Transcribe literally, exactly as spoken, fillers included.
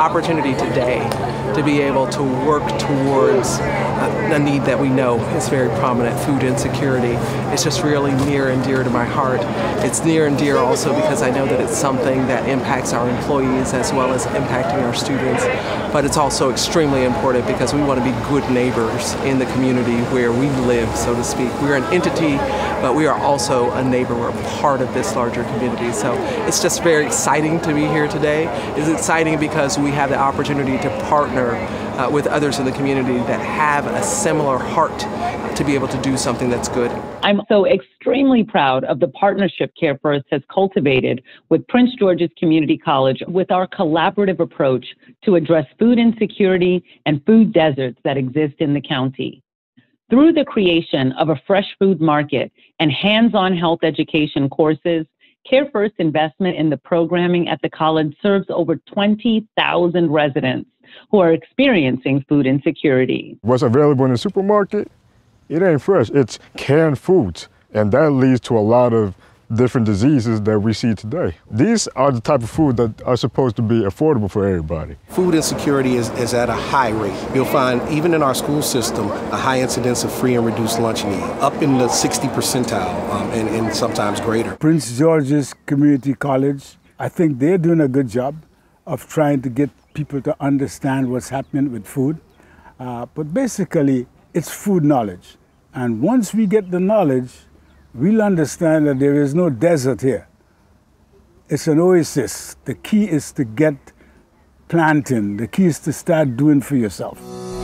opportunity today to be able to work towards a, a need that we know is very prominent, food insecurity. It's just really near and dear to my heart. It's near and dear also because I know that it's something that impacts our employees as well as impacting our students. But it's also extremely important because we want to be good neighbors in the community where we live, so to speak. We're an entity, but we are also a neighbor. We're a part of this larger community. So it's just very exciting to be here today. It's exciting because we have the opportunity to partner uh, with others in the community that have a similar heart to be able to do something that's good. I'm so extremely proud of the partnership CareFirst has cultivated with Prince George's Community College with our collaborative approach to address food insecurity and food deserts that exist in the county. Through the creation of a fresh food market and hands-on health education courses, CareFirst's investment in the programming at the college serves over twenty thousand residents who are experiencing food insecurity. What's available in the supermarket, it ain't fresh, it's canned foods. And that leads to a lot of different diseases that we see today. These are the type of food that are supposed to be affordable for everybody. Food insecurity is, is at a high rate. You'll find, even in our school system, a high incidence of free and reduced lunch and eat, up in the sixty percentile um, and, and sometimes greater. Prince George's Community College, I think they're doing a good job of trying to get people to understand what's happening with food. Uh, but basically, it's food knowledge. And once we get the knowledge, we'll understand that there is no desert here. It's an oasis. The key is to get planting. The key is to start doing for yourself.